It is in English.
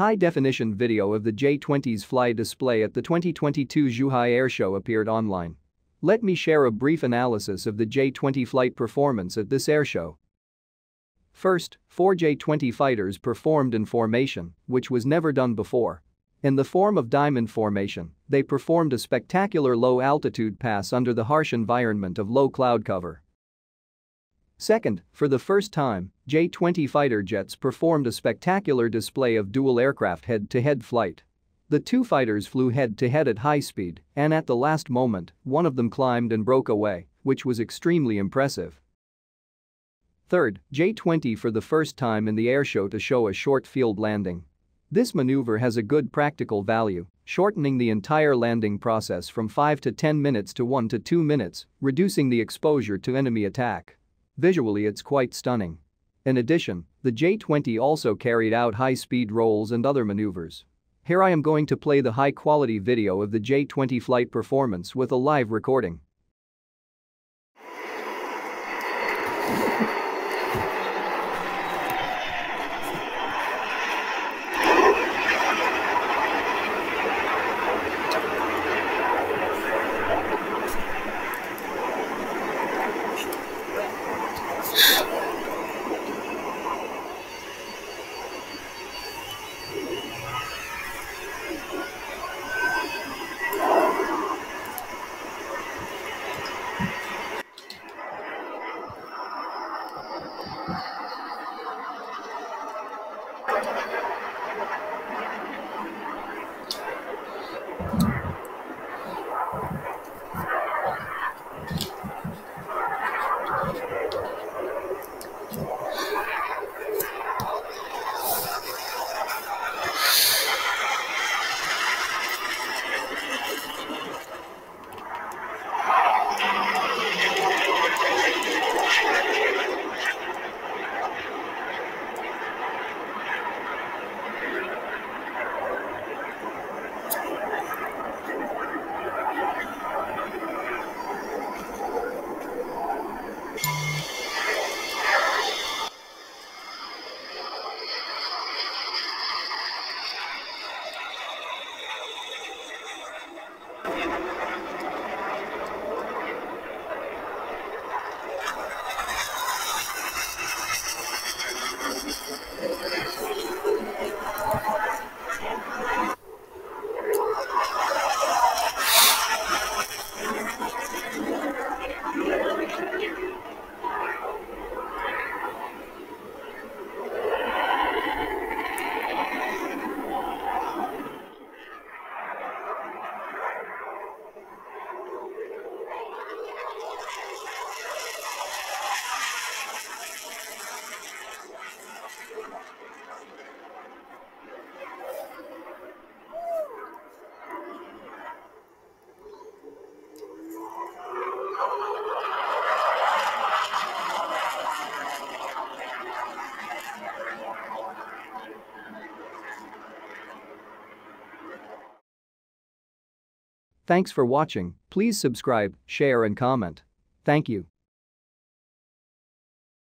high-definition video of the J-20's fly display at the 2022 Zhuhai Airshow appeared online. Let me share a brief analysis of the J-20 flight performance at this airshow. First, 4 J-20 fighters performed in formation, which was never done before. In the form of diamond formation, they performed a spectacular low-altitude pass under the harsh environment of low cloud cover. Second, for the first time, J-20 fighter jets performed a spectacular display of dual aircraft head-to-head flight. The two fighters flew head-to-head at high speed, and at the last moment, one of them climbed and broke away, which was extremely impressive. Third, J-20 for the first time in the airshow to show a short field landing. This maneuver has a good practical value, shortening the entire landing process from 5 to 10 minutes to 1 to 2 minutes, reducing the exposure to enemy attack. Visually, it's quite stunning. In addition, the J-20 also carried out high-speed rolls and other maneuvers. Here I am going to play the high-quality video of the J-20 flight performance with a live recording. Thanks for watching. Please subscribe, share and comment. Thank you.